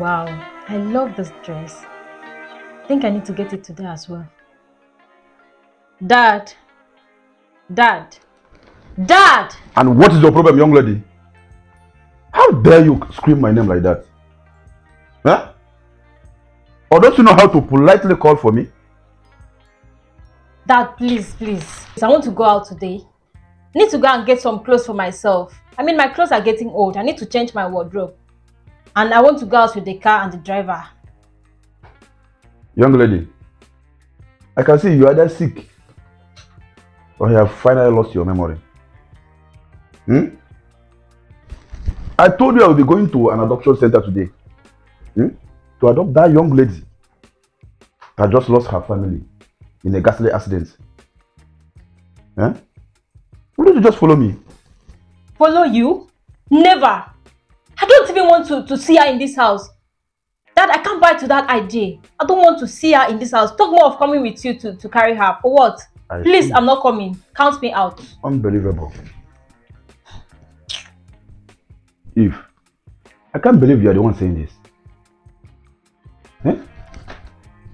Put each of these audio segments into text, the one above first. Wow, I love this dress. I think I need to get it today as well. Dad! Dad! Dad! And what is your problem, young lady? How dare you scream my name like that? Huh? Or don't you know how to politely call for me? Dad, please, please. I want to go out today. I need to go and get some clothes for myself. I mean, my clothes are getting old. I need to change my wardrobe. And I want to go out with the car and the driver. Young lady, I can see you are either sick or you have finally lost your memory. Hmm? I told you I will be going to an adoption center today. To adopt that young lady that just lost her family in a ghastly accident. Eh? Why don't you just follow me? Follow you? Never! I don't even want to see her in this house. Dad, I can't buy to that idea. I don't want to see her in this house. Talk more of coming with you to carry her. For what? Please, I'm not coming. Count me out. Unbelievable. Eve, I can't believe you are the one saying this. Eh?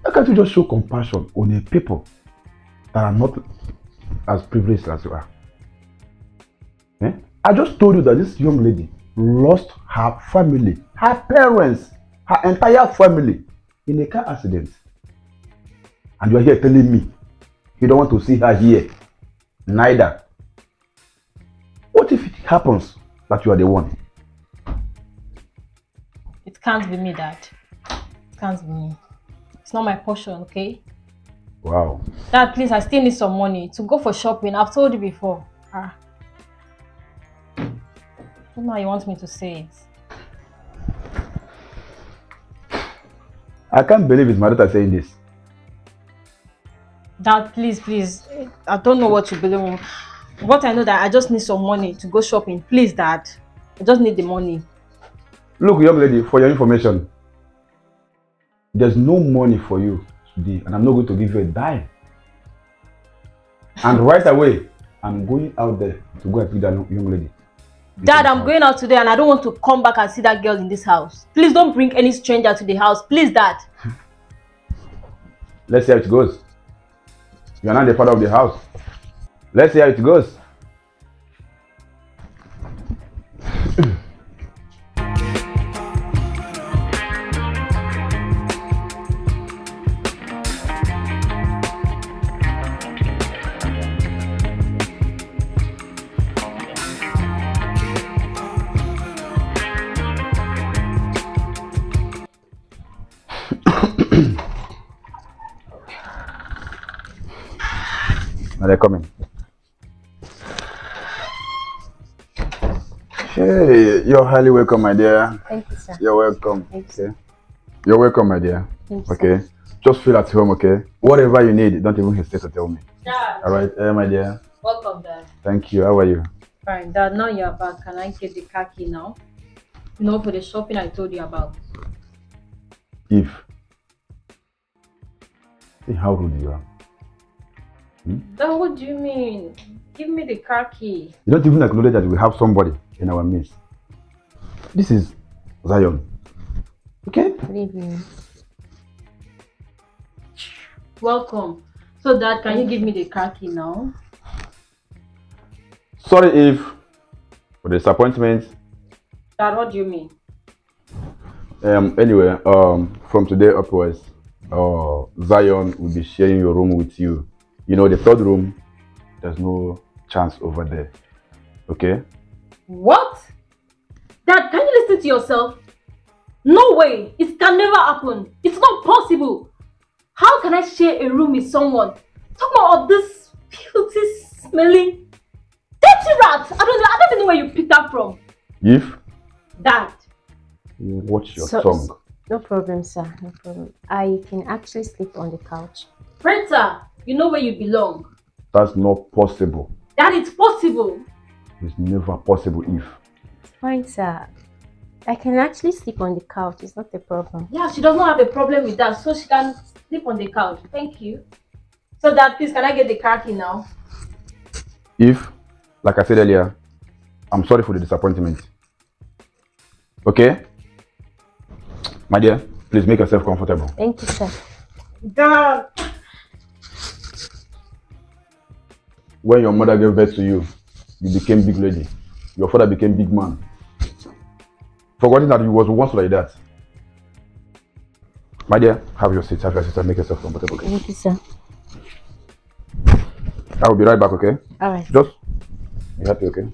How can't you just show compassion on a people that are not as privileged as you are? Eh? I just told you that this young lady lost her family, her parents, her entire family in a car accident. And you are here telling me you don't want to see her here. Neither. What if it happens that you are the one? It can't be me, Dad. Can't be. It's not my portion, okay? Wow. Dad, please, I still need some money to go for shopping. I've told you before. Ah. Now you want me to say it. I can't believe it's my daughter saying this. Dad, please, please. I don't know what you believe. What I know that I just need some money to go shopping. Please, Dad. I just need the money. Look, young lady, for your information. There's no money for you today, and I'm not going to give you a dime. And right away, I'm going out there to go and pick that young lady. Dad, I'm going out today, and I don't want to come back and see that girl in this house. Please don't bring any stranger to the house. Please, Dad. Let's see how it goes. You're not the father of the house. Let's see how it goes. They're coming. Hey, you're highly welcome, my dear. Thank you, sir. You're welcome. Thank you, sir. Okay. You're welcome, my dear. Thank you, okay. Sir. Just feel at home, okay? Whatever you need, don't even hesitate to tell me. Dad. All right, hey, my dear. Welcome, Dad. Thank you. How are you? Fine, Dad. Now you're back. Can I get the car key now? You know, for the shopping I told you about. Eve, see how rude you are. Dad, what do you mean? Give me the car key. You don't even acknowledge that we have somebody in our midst. This is Zion. Okay? Good evening. Welcome. So, Dad, can you give me the car key now? Sorry, Eve, for the disappointment. Dad, what do you mean? Anyway, from today upwards, Zion will be sharing your room with you. You know, the third room, there's no chance over there. Okay? What? Dad, can you listen to yourself? No way. It can never happen. It's not possible. How can I share a room with someone? Talk more of this filthy, smelly, dirty rat. I don't even know where you picked that from. If? Dad. Watch your tongue. No problem, sir. No problem. I can actually sleep on the couch. Renter. You know where you belong. That's not possible. That is possible. It's never possible, Eve. It's fine, sir. I can actually sleep on the couch. It's not a problem. Yeah, she does not have a problem with that, so she can sleep on the couch. Thank you. So, Dad, please, can I get the car key now? Eve, like I said earlier, I'm sorry for the disappointment. Okay? My dear, please make yourself comfortable. Thank you, sir. Dad! When your mother gave birth to you, you became big lady. Your father became big man. Forgetting that you was once like that. My dear, have your seat, make yourself comfortable. Thank you, sir. I will be right back, okay? Alright. Just be happy, okay?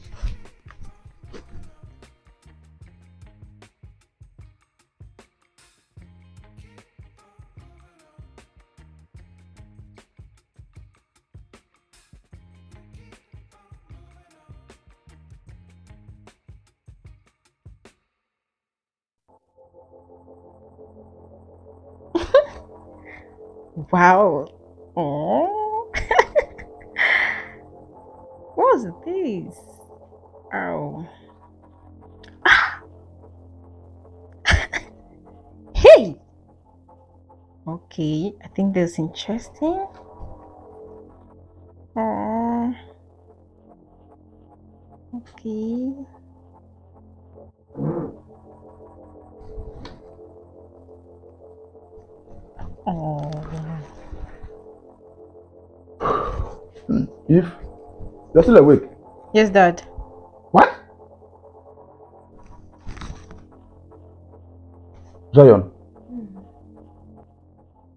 Wow. Oh. What's this? Oh. Ah. Hey. Okay, I think that's interesting. Okay. If you're still awake. Yes, Dad. What? Zion.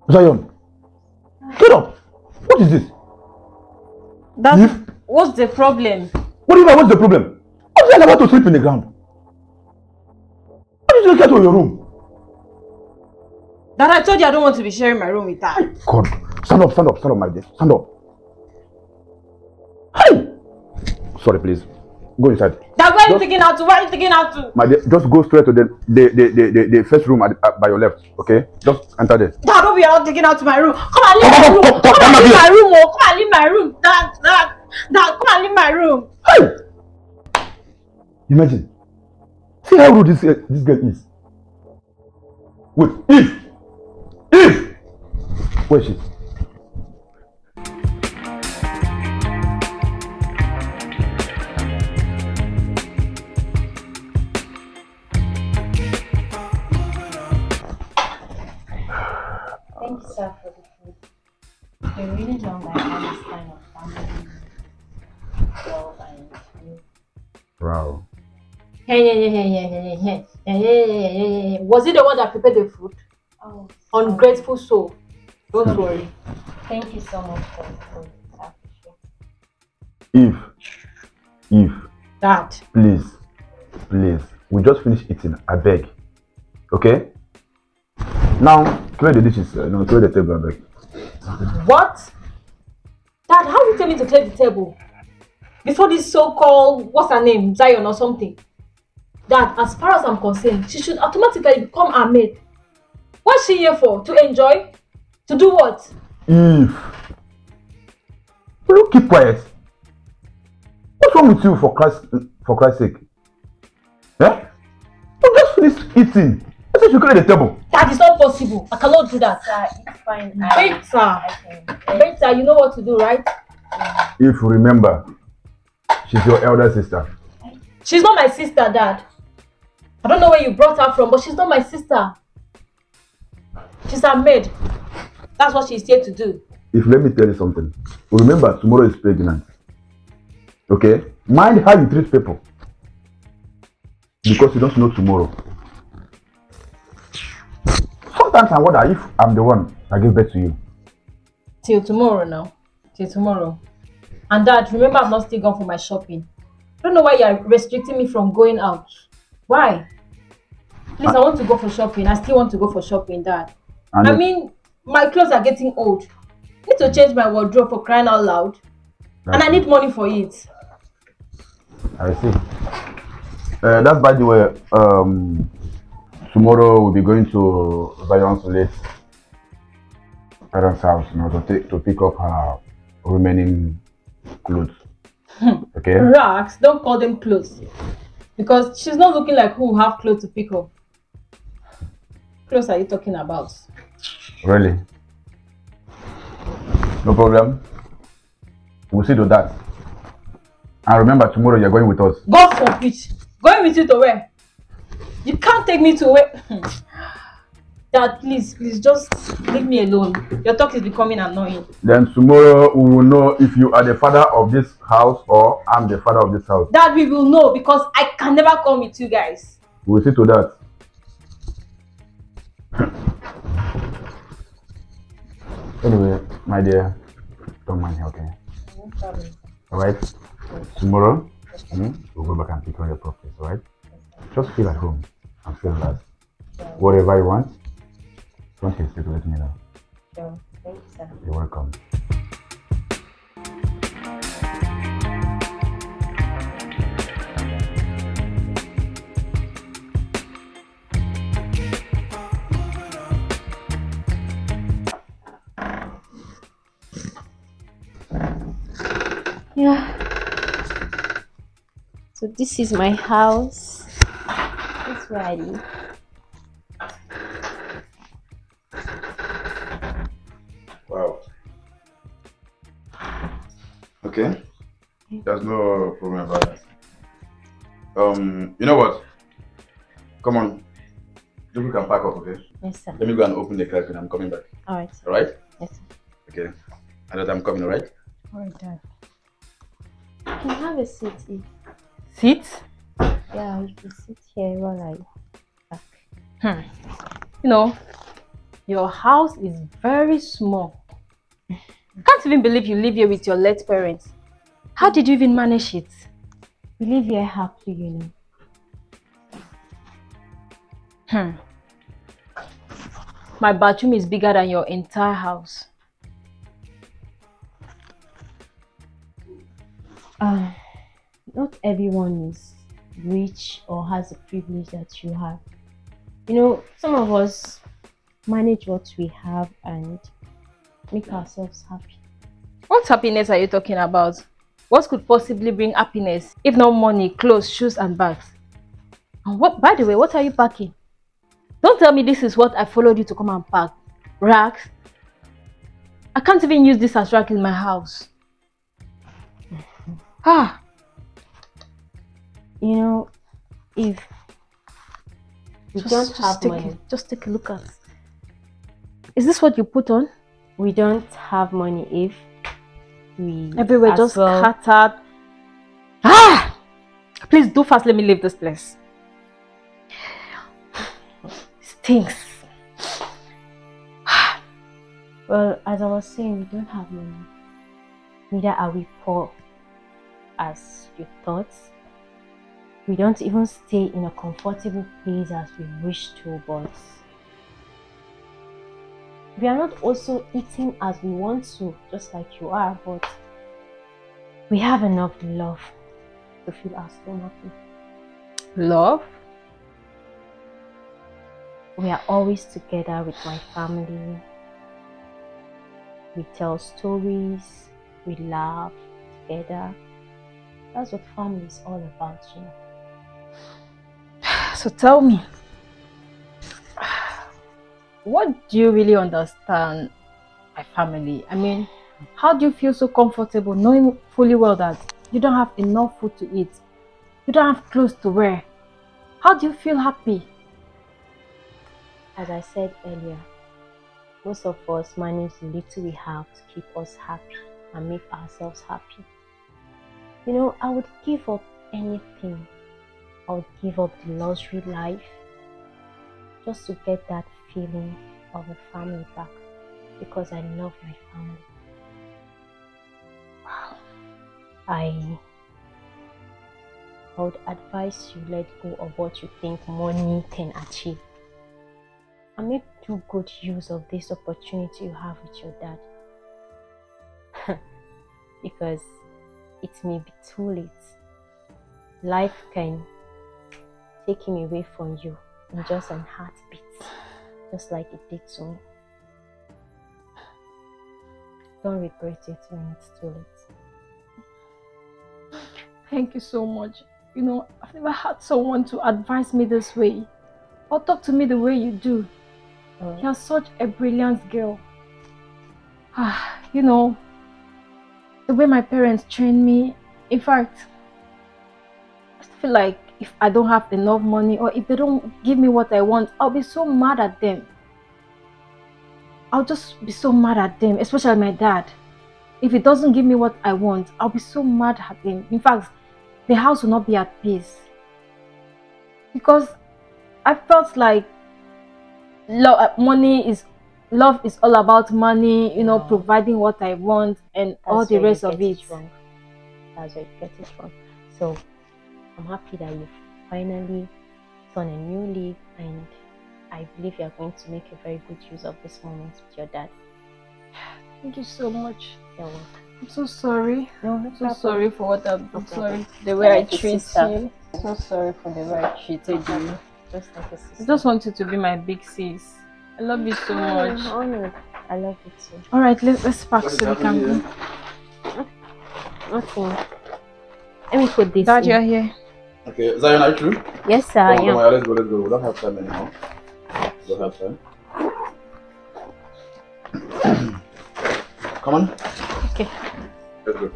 Zion. Get up. What is this? Dad, what's the problem? What do you mean? What's the problem? I'm just about to sleep in the ground. Why did you get to your room? Dad, I told you I don't want to be sharing my room with her. God, stand up, my dear, stand up. Sorry, please. Go inside. Dad, where are you taking out to? Where are you taking out to? My dear, just go straight to the first room by your left, okay? Just enter there. Dad, don't be out taking out to my room. Come and leave my room. Come and leave my room. Dad, come and leave my room. Hey! Imagine. See how rude this girl is. Wait, Eve! Where is she? Thank you, sir, for the food. You really don't like how this kind of family love and you. Wow. Hey. Was it the one that prepared the food? Oh. Ungrateful soul. Don't worry. Thank you so much for the food. I appreciate it. Eve. Dad. Please. We just finished eating. I beg. Okay? Now, clear the dishes. No, clear the table, I beg. What? Dad, how do you tell me to clear the table? Before this so-called, what's her name, Zion or something? Dad, as far as I'm concerned, she should automatically become our maid. What's she here for? To enjoy? To do what? Eve. Will you keep quiet? What's wrong with you, for Christ's sake? Eh? You just finished eating. I said you clear the table. That is not possible. I cannot do that. Sir, it's fine. Better, you know what to do, right? Yeah. If you remember, she's your elder sister. She's not my sister, Dad. I don't know where you brought her from, but she's not my sister. She's a maid. That's what she's here to do. If let me tell you something. Remember, tomorrow is pregnant. Okay? Mind how you treat people. Because you don't know tomorrow. Sometimes I wonder if I'm the one that gave birth to you. Till tomorrow now. Till tomorrow. And Dad, remember I've not still gone for my shopping. I don't know why you're restricting me from going out. Why? Please, I want to go for shopping. I still want to go for shopping, Dad. I mean, my clothes are getting old. I need to change my wardrobe, for crying out loud. And I need money for it. I see. That's by the way, tomorrow we'll be going to Zion's late parents' house, you know, to pick up her remaining clothes. Okay? Rags, don't call them clothes. Because she's not looking like who have clothes to pick up. Clothes are you talking about? Really? No problem. We'll see to that. And remember, tomorrow you're going with us. God forbid. Going with you to where? You can't take me to where. Dad, please, just leave me alone. Your talk is becoming annoying. Then tomorrow we will know if you are the father of this house or I'm the father of this house. Dad, we will know because I can never come with you guys. We will see to that. Anyway, my dear, don't mind me, okay? No problem. Alright? Okay. Tomorrow, okay. We'll go back and pick on your properties, alright? Okay. Just feel at home and feel relaxed. Okay. Whatever you want, don't hesitate to let me know. Sure. Thank you, sir. You're welcome. Yeah, so this is my house. That's where I live. Wow. Okay. There's no problem about that. You know what? Come on. You can pack up, okay? Yes, sir. Let me go and open the closet and I'm coming back. Alright. Alright? Yes, sir. Okay. Another time I'm coming, alright? Alright, Dad. You can have a seat. Seat? Yeah, you can sit here while I pack. You know, your house is very small. I can't even believe you live here with your late parents. How did you even manage it? We live here happily, you know. My bathroom is bigger than your entire house. Not everyone is rich or has the privilege that you have. You know, some of us manage what we have and make ourselves happy. What happiness are you talking about? What could possibly bring happiness if not money, clothes, shoes and bags? And what, by the way, what are you packing? Don't tell me this is what I followed you to come and pack. Racks? I can't even use this as rack in my house. Ah, you know, if we don't have money, just take a look at. Is this what you put on? We don't have money if we everywhere just scattered. Ah, please do fast. Let me leave this place. Stinks. Well, as I was saying, we don't have money. Neither are we poor. As you thought, we don't even stay in a comfortable place as we wish to, but we are not also eating as we want to, just like you are, but we have enough love to feel our stomach with. Love? We are always together with my family. We tell stories, we laugh together. That's what family is all about, you know. So tell me, what do you really understand by family? I mean, how do you feel so comfortable knowing fully well that you don't have enough food to eat? You don't have clothes to wear? How do you feel happy? As I said earlier, most of us manage the little we have to keep us happy and make ourselves happy. You know, I would give up anything. I would give up the luxury life just to get that feeling of a family back because I love my family. Wow. I would advise you let go of what you think money can achieve and make do good use of this opportunity you have with your dad. Because it may be too late. Life can take him away from you in just a heartbeat, just like it did to me. Don't regret it when it's too late. Thank you so much. You know, I've never had someone to advise me this way or talk to me the way you do. You're such a brilliant girl. You know, the way my parents trained me, in fact, I just feel like if I don't have enough money or if they don't give me what I want, I'll be so mad at them. I'll just be so mad at them, especially my dad. If he doesn't give me what I want, I'll be so mad at him. In fact, the house will not be at peace. Because I felt like love is all about money, you know, providing what I want and all the rest of it. That's where you get it from. So I'm happy that you finally turn a new leaf, and I believe you are going to make a very good use of this moment with your dad. Thank you so much. You're welcome. I'm so sorry. No, I'm so sorry for what I've done. Sorry the way I treated you. I'm so sorry for the way I treated you. Just like a sister. I just want you to be my big sis. I love you so much. Oh, no. I love you too. All right, let's pack so we can go. Okay. Let me put this. Dad, you're here. Okay, Zion, are you true? Yes, sir. Oh, yeah. Let's go, let's go. We don't have time anymore. We don't have time. Come on. Okay. Let's go.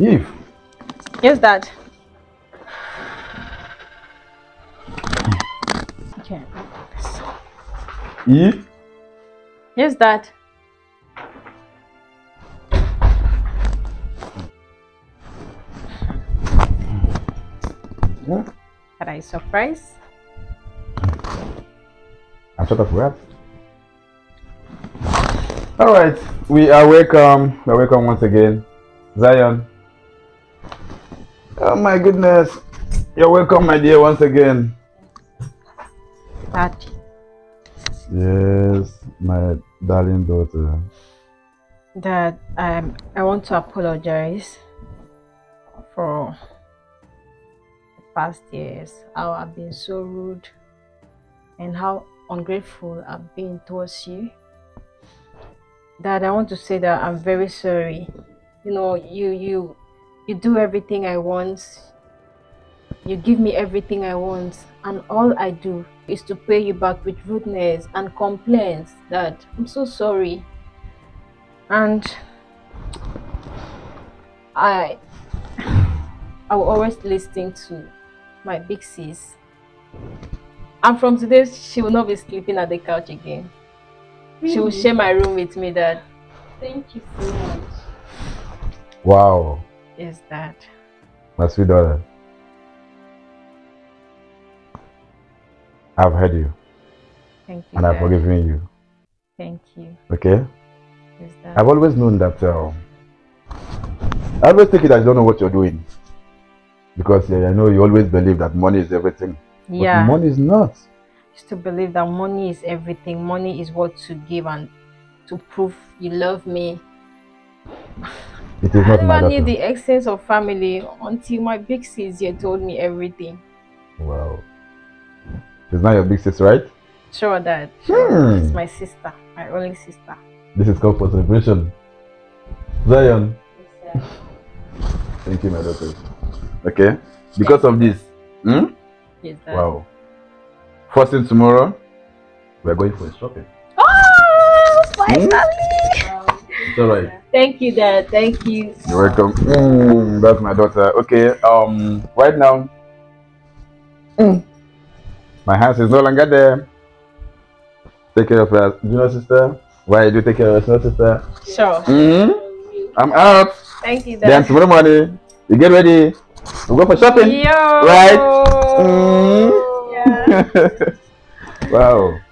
Eve. Yes, Dad. Okay. Eve. Yes, Dad. Yeah. Had I surprised? I thought of wrap. All right, we are welcome. We're welcome once again, Zion. Oh my goodness, you're welcome, my dear, once again. Dad. Yes, my darling daughter. Dad, I want to apologize for the past years, how I've been so rude and how ungrateful I've been towards you. Dad, I want to say that I'm very sorry. You know, you do everything I want, you give me everything I want, and all I do is to pay you back with rudeness and complaints. Dad, I'm so sorry. And I will always listen to my big sis. And from today, she will not be sleeping at the couch again. Really? She will share my room with me, Dad. Thank you so much. Wow. Yes, Dad. My sweet daughter, I've heard you. Thank you. And I've forgiven you. Thank you. Okay? Yes, Dad. I've always known that. I always take it as you don't know what you're doing. Because I know you always believe that money is everything. Yeah. But money is not. Just to believe that money is everything. Money is what to give and to prove you love me. It is not my daughter. I never knew the essence of family until my big sis here told me everything. Wow. It's not your big sis, right? Sure, Dad. Sure. It's my sister, my only sister. This is called for celebration. Zion. Yes, sir. Thank you, my daughter. Okay? Because of this. Hmm? Yes, Dad. Wow. First thing tomorrow, we're going for shopping. Oh, finally! It's alright. Thank you, Dad. Thank you. You're welcome. That's my daughter. Okay. Right now, my hands is no longer there. Take care of her, junior sister. Why do you take care of your sister? Sure. I'm out. Thank you, Dad. Then tomorrow morning, you get ready. We'll go for shopping. Yo. Right? Yeah. Wow.